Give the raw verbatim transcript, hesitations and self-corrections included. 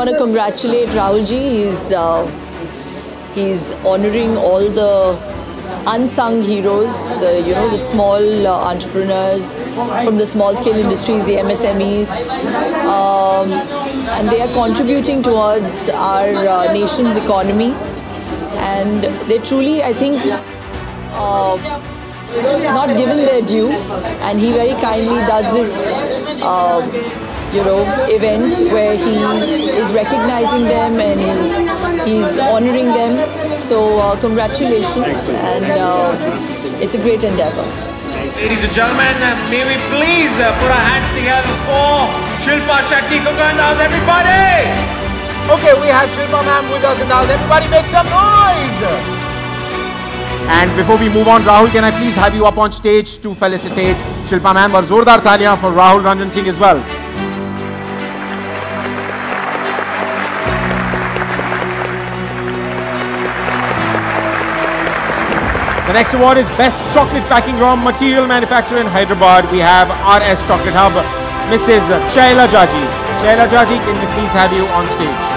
want to congratulate Rahul ji. He's uh, he's honoring all the unsung heroes, the you know the small uh, entrepreneurs from the small scale industries, the M S M Es, um, and they are contributing towards our uh, nation's economy. And they truly, I think, uh, not given their due. And he very kindly does this. Uh, you know, event where he is recognizing them and he's, he's honouring them. So uh, congratulations, and uh, it's a great endeavour. Ladies and gentlemen, may we please put our hands together for Shilpa Shetty Kundra in the house, everybody! Okay, we have Shilpa ma'am with us in the house. Everybody make some noise! And before we move on, Rahul, can I please have you up on stage to felicitate Shilpa ma'am? Aur zordar taaliyan for Rahul Ranjan Singh as well. The next award is Best Chocolate Packing Raw Material Manufacturer in Hyderabad. We have R S Chocolate Hub, Missus Shailaja ji. Shailaja ji, can we please have you on stage?